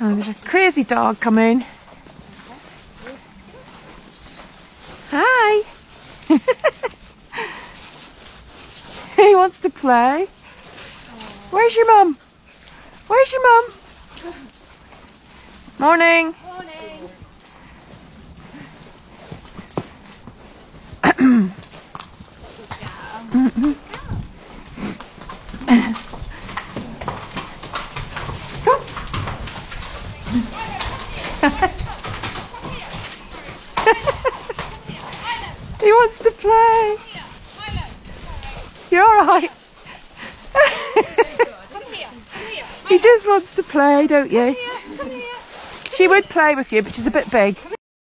Oh, there's a crazy dog coming. Hi! He wants to play. Where's your mum? Where's your mum? Morning! Morning! He wants to play. You're alright. He just wants to play, don't you? She would play with you, but she's a bit big.